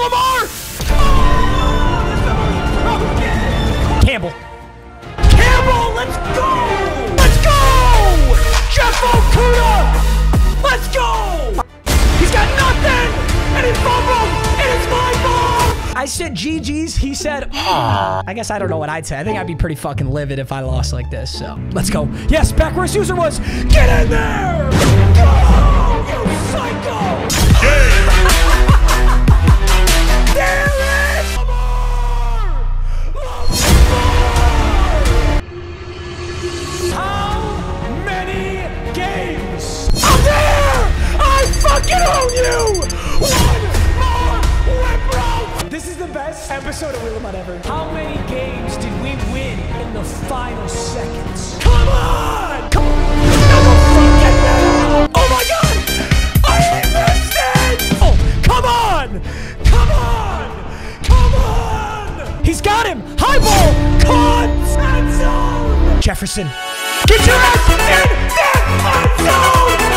Lamar! Oh! Campbell. Campbell, let's go! Let's go! Jeff Okuda! Let's go! He's got nothing! And he fumbled! And it's my ball! I said GG's, he said, oh. I guess I don't know what I'd say. I think I'd be pretty fucking livid if I lost like this, so. Let's go. Yes, back where his user was. Get in there! Go, you psycho! Yeah. Get on you! One more whip route! This is the best episode of Wheel of Mut ever. How many games did we win in the final seconds? Come on! Come on! Never fucking now! Oh my god! I missed it! Oh, come on! Come on! Come on! He's got him! High ball! Caught! End zone! Jefferson! Get your ass in that end zone!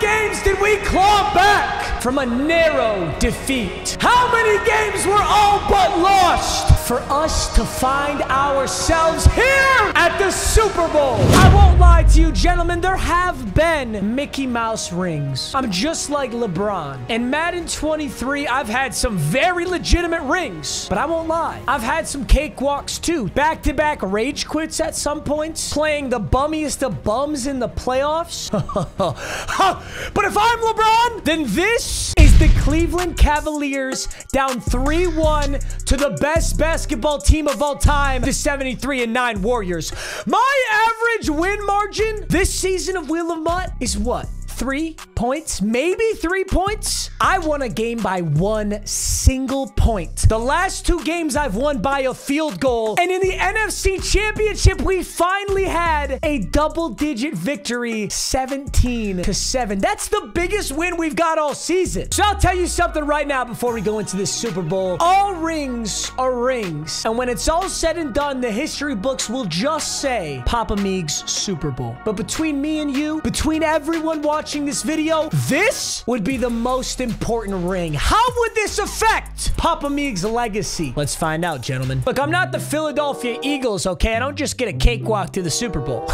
Games did we claw back from a narrow defeat? How many games were all but lost for us to find ourselves here at the Super Bowl? I won't lie to you, gentlemen, there have been Mickey Mouse rings. I'm just like LeBron. In Madden 23, I've had some very legitimate rings, but I won't lie. I've had some cakewalks too. Back-to-back rage quits at some points, playing the bummiest of bums in the playoffs. But if I'm LeBron, then this is the Cleveland Cavaliers down 3-1 to the best basketball team of all time, the 73-9 Warriors. My average win margin this season of Wheel of Mut is what? 3 points, maybe 3 points. I won a game by one single point. The last 2 games I've won by a field goal. And in the NFC Championship, we finally had a double-digit victory, 17-7. That's the biggest win we've got all season. So I'll tell you something right now before we go into this Super Bowl. All rings are rings. And when it's all said and done, the history books will just say Papa Meagz Super Bowl. But between me and you, between everyone watching this video, this would be the most important ring. How would this affect Papa Meagz's legacy? Let's find out, gentlemen. Look, I'm not the Philadelphia Eagles, okay? I don't just get a cakewalk to the Super Bowl.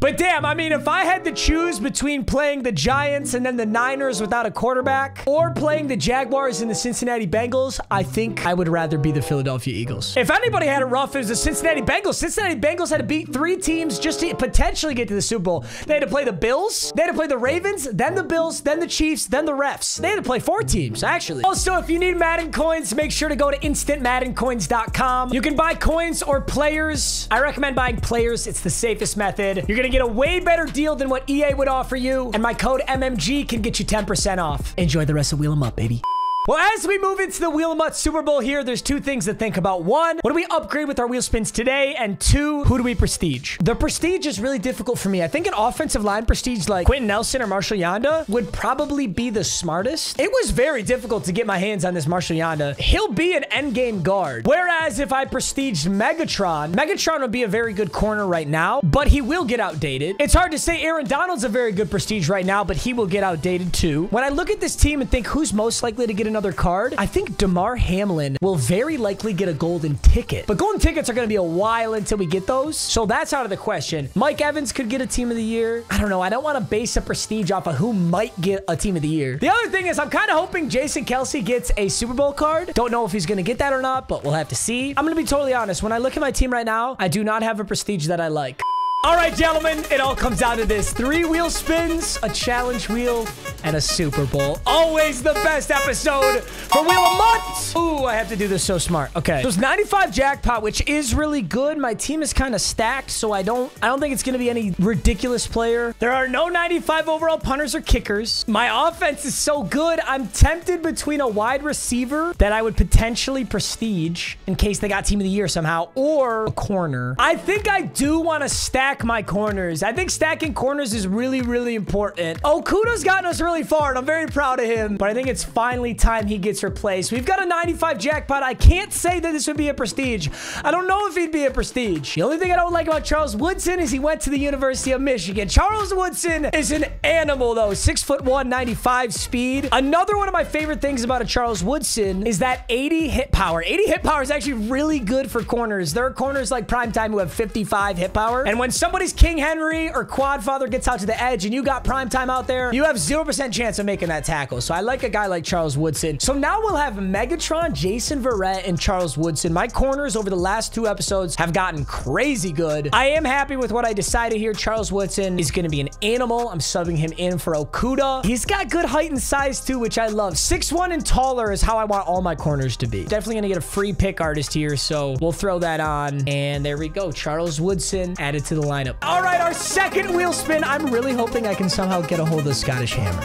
But damn, I mean, if I had to choose between playing the Giants and then the Niners without a quarterback, or playing the Jaguars and the Cincinnati Bengals, I think I would rather be the Philadelphia Eagles. If anybody had it rough, it was the Cincinnati Bengals. Cincinnati Bengals had to beat 3 teams just to potentially get to the Super Bowl. They had to play the Bills, they had to play the Ravens, then the Bills, then the Chiefs, then the refs. They had to play 4 teams, actually. Also, if you need Madden coins, make sure to go to instantmaddencoins.com. You can buy coins or players. I recommend buying players. It's the safest method. You're gonna get a way better deal than what EA would offer you, and my code MMG can get you 10% off. Enjoy the rest of Wheel of Mut, baby. Well, as we move into the Wheel of Mut Super Bowl here, there's 2 things to think about. 1, what do we upgrade with our wheel spins today? And 2, who do we prestige? The prestige is really difficult for me. I think an offensive line prestige like Quentin Nelson or Marshall Yanda would probably be the smartest. It was very difficult to get my hands on this Marshall Yanda. He'll be an endgame guard. Whereas if I prestiged Megatron, Megatron would be a very good corner right now, but he will get outdated. It's hard to say Aaron Donald's a very good prestige right now, but he will get outdated too. When I look at this team and think who's most likely to get another card, I think DeMar Hamlin will very likely get a golden ticket. But golden tickets are going to be a while until we get those, so that's out of the question. Mike Evans could get a team of the year. I don't know. I don't want to base a prestige off of who might get a team of the year. The other thing is I'm kind of hoping Jason Kelce gets a Super Bowl card. Don't know if he's going to get that or not, but we'll have to see. I'm going to be totally honest. When I look at my team right now, I do not have a prestige that I like. All right, gentlemen, it all comes down to this. 3 wheel spins, a challenge wheel, and a Super Bowl. Always the best episode for Wheel of Mut. Ooh, I have to do this so smart. Okay, so it's 95 jackpot, which is really good. My team is kind of stacked, so I don't think it's going to be any ridiculous player. There are no 95 overall punters or kickers. My offense is so good, I'm tempted between a wide receiver that I would potentially prestige in case they got team of the year somehow, or a corner. I think I do want to stack stack my corners. I think stacking corners is really, really important. Okuda's gotten us really far, and I'm very proud of him. But I think it's finally time he gets replaced. We've got a 95 jackpot. I can't say that this would be a prestige. I don't know if he'd be a prestige. The only thing I don't like about Charles Woodson is he went to the University of Michigan. Charles Woodson is an animal, though. 6'1", 95 speed. Another one of my favorite things about a Charles Woodson is that 80 hit power. 80 hit power is actually really good for corners. There are corners like Primetime who have 55 hit power. And when somebody's King Henry or Quadfather gets out to the edge and you got Primetime out there, you have 0% chance of making that tackle. So I like a guy like Charles Woodson. So now we'll have Megatron, Jason Verrett, and Charles Woodson. My corners over the last 2 episodes have gotten crazy good. I am happy with what I decided here. Charles Woodson is going to be an animal. I'm subbing him in for Okuda. He's got good height and size too, which I love. 6'1" and taller is how I want all my corners to be. Definitely going to get a free pick artist here, so we'll throw that on. And there we go. Charles Woodson added to the lineup. All right, our second wheel spin. I'm really hoping I can somehow get a hold of Scottish Hammer.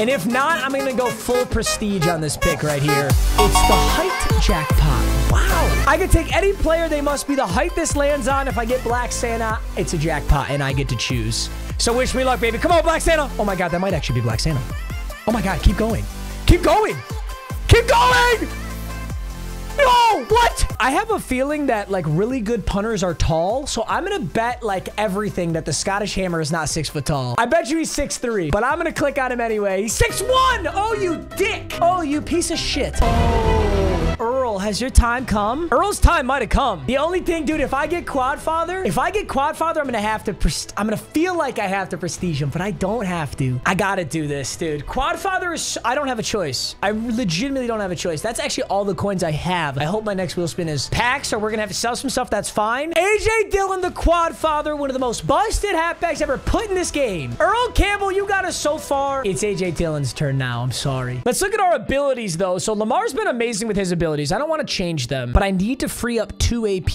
And if not, I'm going to go full prestige on this pick right here. It's the height jackpot. Wow. I could take any player. They must be the height this lands on. If I get Black Santa, it's a jackpot, and I get to choose. So wish me luck, baby. Come on, Black Santa. Oh, my God. That might actually be Black Santa. Oh, my God. Keep going. Keep going. Keep going. No! What? I have a feeling that, like, really good punters are tall, so I'm gonna bet, like, everything that the Scottish Hammer is not 6 foot tall. I bet you he's 6'3", but I'm gonna click on him anyway. He's 6'1! Oh, you dick! Oh, you piece of shit. Oh, Earl, has your time come? Earl's time might have come. The only thing, dude, if I get Quadfather, I'm gonna have to, I'm gonna feel like I have to prestige him, but I don't have to. I gotta do this, dude. Quadfather is, I don't have a choice. I legitimately don't have a choice. That's actually all the coins I have. I hope my next wheel spin is packs, or we're going to have to sell some stuff. That's fine. AJ Dillon, the Quadfather, one of the most busted halfbacks ever put in this game. Earl Campbell, you got us so far. It's AJ Dillon's turn now. I'm sorry. Let's look at our abilities, though. So Lamar's been amazing with his abilities. I don't want to change them, but I need to free up 2 AP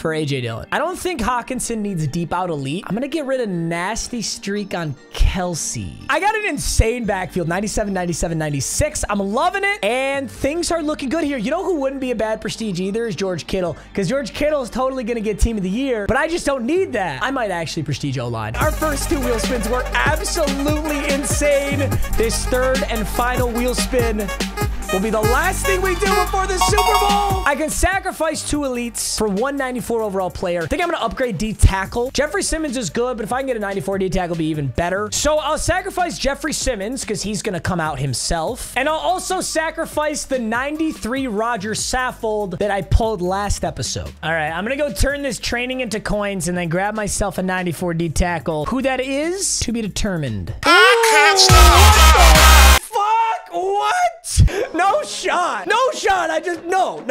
for AJ Dillon. I don't think Hockenson needs deep out elite. I'm going to get rid of nasty streak on Kelce. I got an insane backfield, 97, 97, 96. I'm loving it, and things are looking good here. You know who wouldn't be a bad prestige either is George Kittle, because George Kittle is totally going to get team of the year, but I just don't need that. I might actually prestige O-line. Our first 2 wheel spins were absolutely insane. This third and final wheel spin will be the last thing we do before the Super Bowl. I can sacrifice 2 elites for 194 overall player. I think I'm going to upgrade D tackle. Jeffrey Simmons is good, but if I can get a 94 D tackle, it'll be even better. So I'll sacrifice Jeffrey Simmons because he's going to come out himself. And I'll also sacrifice the 93 Roger Saffold that I pulled last episode. All right, I'm going to go turn this training into coins and then grab myself a 94 D tackle. Who that is, to be determined. I can't stop. What? No shot. No shot. I just, no.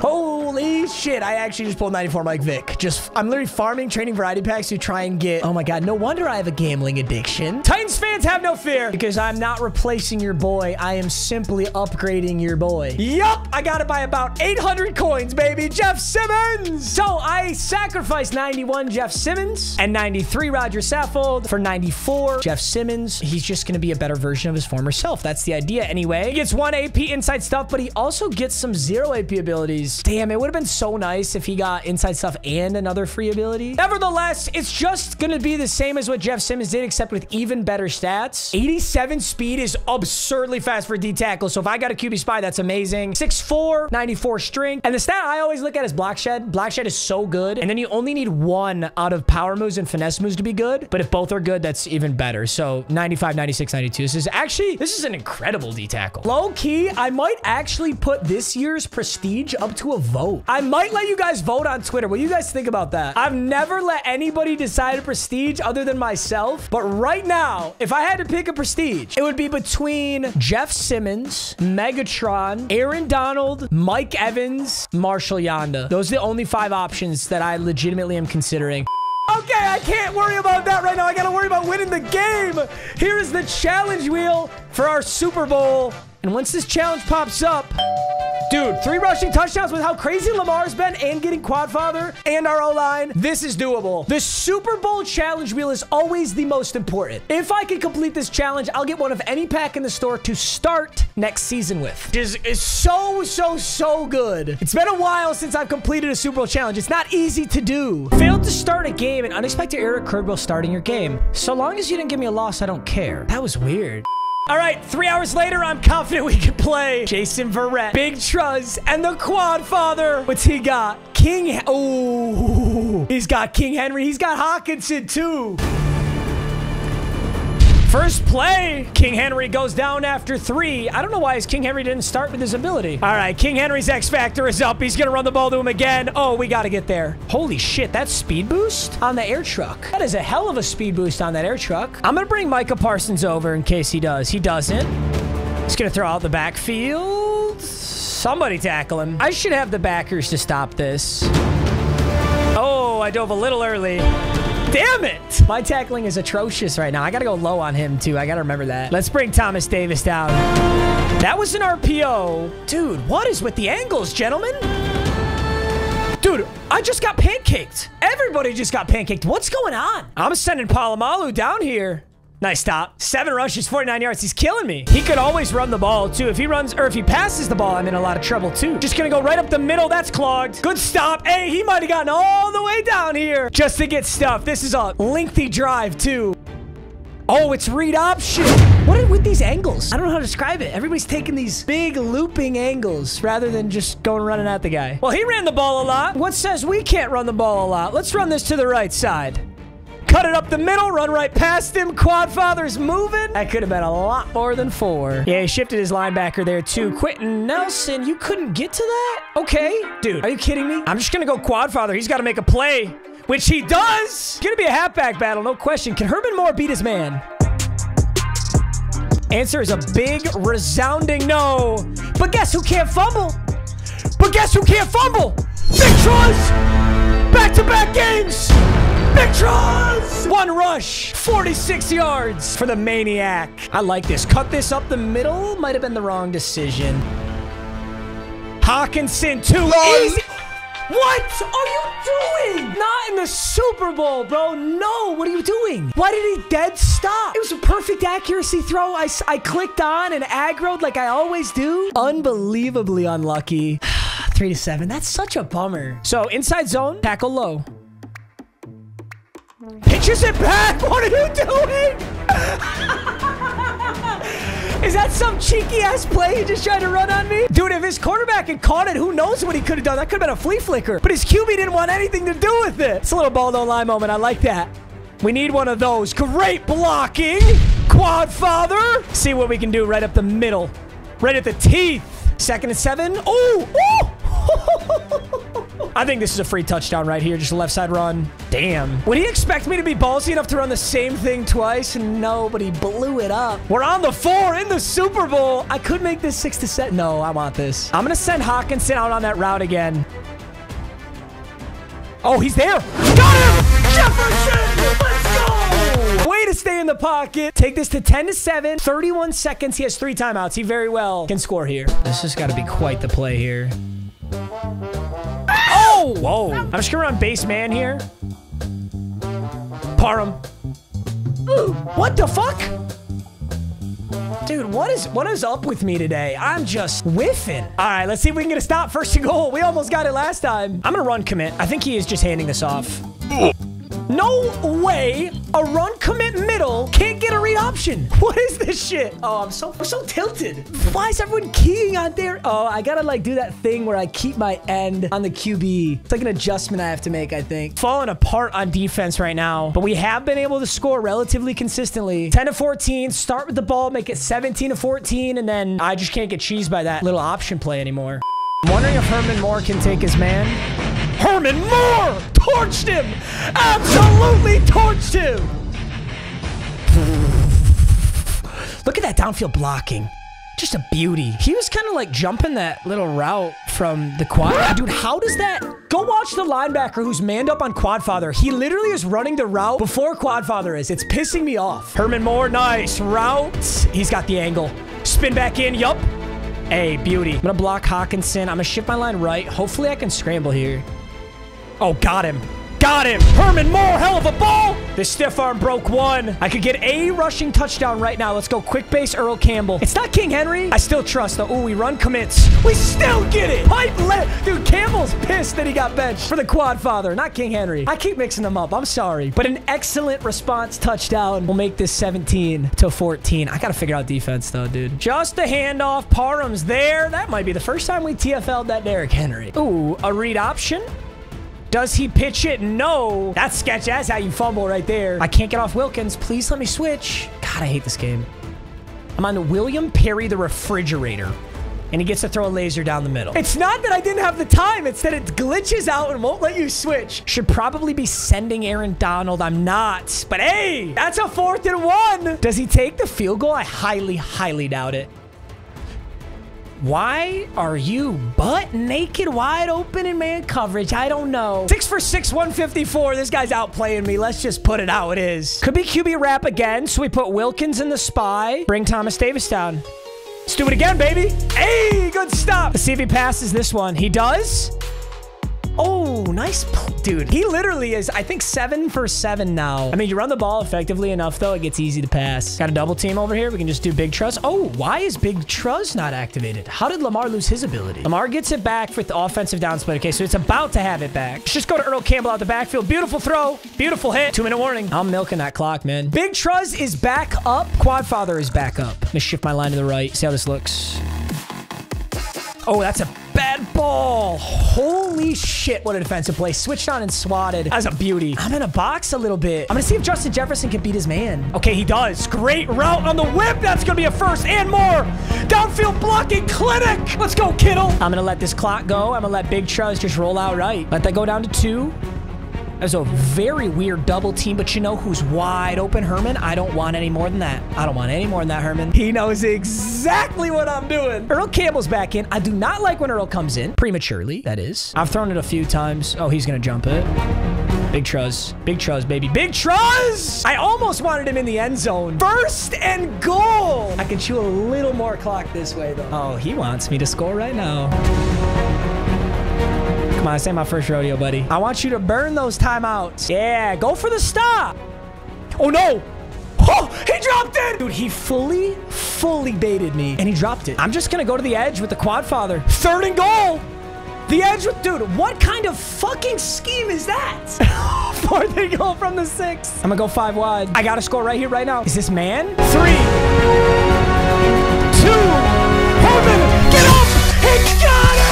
Holy shit. I actually just pulled 94 Mike Vick. I'm literally farming, training variety packs to try and get, oh my God, no wonder I have a gambling addiction. Titans fans, have no fear, because I'm not replacing your boy. I am simply upgrading your boy. Yup. I got it by about 800 coins, baby. Jeff Simmons. So I sacrificed 91 Jeff Simmons and 93 Roger Saffold for 94 Jeff Simmons. He's just going to be a better version of his former self. That's the idea anyway. He gets 1 AP inside stuff, but he also gets some 0 AP abilities. Damn, it would have been so nice if he got inside stuff and another free ability. Nevertheless, it's just going to be the same as what Jeff Simmons did, except with even better stats. 87 speed is absurdly fast for D tackle. So if I got a QB spy, that's amazing. 6'4", 94 strength. And the stat I always look at is block shed. Block shed is so good. And then you only need 1 out of power moves and finesse moves to be good. But if both are good, that's even better. So 95, 96, 92. This is an incredible D tackle. Low key, I might actually put this year's prestige up to a vote. I might let you guys vote on Twitter. What do you guys think about that? I've never let anybody decide a prestige other than myself. But right now, if I had to pick a prestige, it would be between Jeff Simmons, Megatron, Aaron Donald, Mike Evans, Marshall Yanda. Those are the only 5 options that I legitimately am considering. Okay, I can't worry about that right now. I gotta worry about winning the game. Here is the challenge wheel for our Super Bowl. And once this challenge pops up, Dude, 3 rushing touchdowns with how crazy Lamar's been and getting Quadfather and our O-line. This is doable. The Super Bowl challenge wheel is always the most important. If I can complete this challenge, I'll get one of any pack in the store to start next season with. This is so, so, so good. It's been a while since I've completed a Super Bowl challenge. It's not easy to do. Failed to start a game, an unexpected error occurred while starting your game. So long as you didn't give me a loss, I don't care. That was weird. All right, 3 hours later, I'm confident we can play Jason Verrett, Big Truz, and the Quadfather. What's he got? Oh, he's got King Henry. He's got Hockenson, too. First play, King Henry goes down after 3. I don't know why his King Henry didn't start with his ability. All right, King Henry's X-Factor is up. He's going to run the ball to him again. Oh, we got to get there. Holy shit, that's speed boost on the air truck. That is a hell of a speed boost on that air truck. I'm going to bring Micah Parsons over in case he does. He doesn't. He's going to throw out the backfield. Somebody tackle him. I should have the backers to stop this. Oh, I dove a little early. Damn it! My tackling is atrocious right now. I gotta go low on him, too. I gotta remember that. Let's bring Thomas Davis down. That was an RPO. Dude, what is with the angles, gentlemen? Dude, I just got pancaked. Everybody just got pancaked. What's going on? I'm sending Polamalu down here. Nice stop. 7 rushes, 49 yards. He's killing me. He could always run the ball, too. If he runs, or if he passes the ball, I'm in a lot of trouble, too. Just gonna go right up the middle. That's clogged. Good stop. Hey, he might have gotten all the way down here just to get stuffed. This is a lengthy drive, too. Oh, it's read option. What are with these angles? I don't know how to describe it. Everybody's taking these big looping angles rather than just going running at the guy. Well, he ran the ball a lot. What says we can't run the ball a lot? Let's run this to the right side. Cut it up the middle, run right past him. Quadfather's moving. That could have been a lot more than 4. Yeah, he shifted his linebacker there too. Quentin Nelson, you couldn't get to that? Okay. Dude, are you kidding me? I'm just going to go Quadfather. He's got to make a play, which he does. It's going to be a halfback battle, no question. Can Herman Moore beat his man? Answer is a big, resounding no. But guess who can't fumble? Big Truz! Back-to-back games! Megatron! 1 rush, 46 yards for the maniac. I like this. Cut this up the middle. Might have been the wrong decision. Hockenson, 2. Easy. What are you doing? Not in the Super Bowl, bro. No, what are you doing? Why did he dead stop? It was a perfect accuracy throw. I clicked on and aggroed like I always do. Unbelievably unlucky. 3-7. That's such a bummer. So inside zone, tackle low. Pitches it back. What are you doing? Is that some cheeky-ass play he just tried to run on me? Dude, if his quarterback had caught it, who knows what he could have done? That could have been a flea flicker. But his QB didn't want anything to do with it. It's a little ball don't lie moment. I like that. We need one of those. Great blocking, Quadfather. See what we can do right up the middle. Right at the teeth. 2nd and 7. Ooh! Ooh! I think this is a free touchdown right here. Just a left side run. Damn. Would he expect me to be ballsy enough to run the same thing twice? No, but he blew it up. We're on the floor in the Super Bowl. I could make this 6-7. No, I want this. I'm going to send Hockenson out on that route again. Oh, he's there. Got him! Jefferson! Let's go! Way to stay in the pocket. Take this to 10-7. 31 seconds. He has 3 timeouts. He very well can score here. This has got to be quite the play here. Oh, whoa. I'm just gonna run base man here. Parham. Ooh, what the fuck? Dude, what is up with me today? I'm just whiffing. All right, let's see if we can get a stop. 1st and goal. We almost got it last time. I'm gonna run commit. I think he is just handing this off. No way. A run commit middle can't get a read option. What is this shit? Oh, I'm so tilted. Why is everyone keying on there? Oh, I gotta like do that thing where I keep my end on the QB. It's like an adjustment I have to make, I think. Falling apart on defense right now, but we have been able to score relatively consistently. 10-14, start with the ball, make it 17-14, and then I just can't get cheesed by that little option play anymore. I'm wondering if Herman Moore can take his man. Herman Moore torched him. Absolutely torched him. Look at that downfield blocking. Just a beauty. He was kind of like jumping that little route from the quad. Dude, how does that... Go watch the linebacker who's manned up on Quadfather. He literally is running the route before Quadfather is. It's pissing me off. Herman Moore, nice route. He's got the angle. Spin back in, yup. A, beauty. I'm gonna block Hockenson. I'm gonna shift my line right. Hopefully I can scramble here. Oh, got him. Got him. Herman Moore, hell of a ball. The stiff arm broke one. I could get a rushing touchdown right now. Let's go quick base, Earl Campbell. It's not King Henry. I still trust though. Ooh, we run commits. We still get it. Pipe left. Dude, Campbell's pissed that he got benched for the Quadfather, not King Henry. I keep mixing them up. I'm sorry. But an excellent response touchdown will make this 17-14. I got to figure out defense though, dude. Just a handoff. Parham's there. That might be the first time we TFL'd that Derrick Henry. Ooh, a read option. Does he pitch it? No. That's sketch. That's how you fumble right there. I can't get off Wilkins. Please let me switch. God, I hate this game. I'm on to William Perry, the refrigerator. And he gets to throw a laser down the middle. It's not that I didn't have the time. It's that it glitches out and won't let you switch. Should probably be sending Aaron Donald. I'm not. But hey, that's a 4th and 1. Does he take the field goal? I highly, highly doubt it. Why are you butt naked, wide open in man coverage? I don't know. 6 for 6, 154. This guy's outplaying me. Let's just put it how it is. Could be QB wrap again. So we put Wilkins in the spy. Bring Thomas Davis down. Let's do it again, baby. Hey, good stop. Let's see if he passes this one. He does. Oh, nice. Dude, he literally is, I think, 7 for 7 now. I mean, you run the ball effectively enough, though. It gets easy to pass. Got a double team over here. We can just do Big Truss. Oh, why is Big Truss not activated? How did Lamar lose his ability? Lamar gets it back with the offensive down split. Okay, so it's about to have it back. Let's just go to Earl Campbell out the backfield. Beautiful throw. Beautiful hit. 2-minute warning. I'm milking that clock, man. Big Truss is back up. Quadfather is back up. I'm gonna shift my line to the right. See how this looks. Oh, that's a bad ball. Holy shit, what a defensive play. Switched on and swatted. That was a beauty. I'm in a box a little bit. I'm gonna see if Justin Jefferson can beat his man. Okay, he does. Great route on the whip. That's gonna be a first and more. Downfield blocking clinic. Let's go, Kittle. I'm gonna let this clock go. I'm gonna let Big Truss just roll out right. Let that go down to 2. That was a very weird double team, but you know who's wide open? Herman. I don't want any more than that. I don't want any more than that, Herman. He knows exactly what I'm doing. Earl Campbell's back in. I do not like when Earl comes in. Prematurely, that is. I've thrown it a few times. Oh, he's going to jump it. Big Truss. Big Truss, baby. Big Truss! I almost wanted him in the end zone. 1st and goal. I can chew a little more clock this way, though. Oh, he wants me to score right now. Come on, this ain't my first rodeo, buddy. I want you to burn those timeouts. Yeah, go for the stop. Oh, no. Oh, he dropped it. Dude, he fully baited me, and he dropped it. I'm just going to go to the edge with the Quadfather. 3rd and goal. The edge with... Dude, what kind of fucking scheme is that? 4th and goal from the 6. I'm going to go 5 wide. I got to score right here, right now. Is this man? 3, 2, Herman, get up. He got it.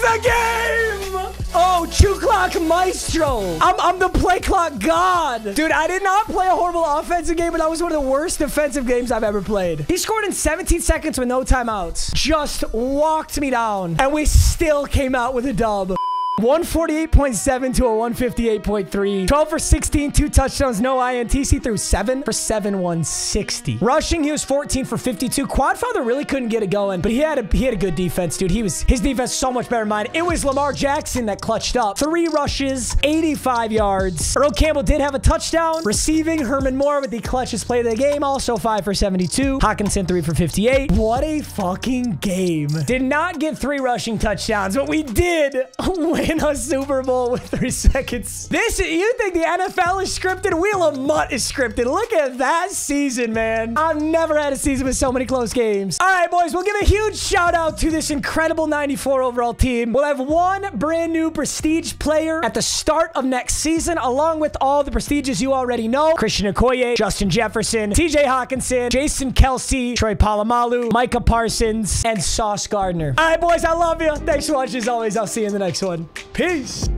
The game! Oh, chew clock maestro. I'm the play clock god. Dude, I did not play a horrible offensive game, but that was one of the worst defensive games I've ever played. He scored in 17 seconds with no timeouts. Just walked me down, and we still came out with a dub. 148.7 to a 158.3. 12 for 16, 2 touchdowns, no INTs. He threw 7 for 7, 160. Rushing, he was 14 for 52. Quadfather really couldn't get it going, but he had a good defense, dude. His defense so much better than mine. It was Lamar Jackson that clutched up. 3 rushes, 85 yards. Earl Campbell did have a touchdown. Receiving, Herman Moore with the clutchest play of the game. Also 5 for 72. Hockenson 3 for 58. What a fucking game. Did not get 3 rushing touchdowns, but we did win in a Super Bowl with 3 seconds. You think the NFL is scripted? Wheel of Mut is scripted. Look at that season, man. I've never had a season with so many close games. All right, boys, we'll give a huge shout out to this incredible 94 overall team. We'll have 1 brand new prestige player at the start of next season, along with all the prestiges you already know. Christian Okoye, Justin Jefferson, TJ Hockenson, Jason Kelce, Troy Polamalu, Micah Parsons, and Sauce Gardner. All right, boys, I love you. Thanks for watching as always. I'll see you in the next one. Peace.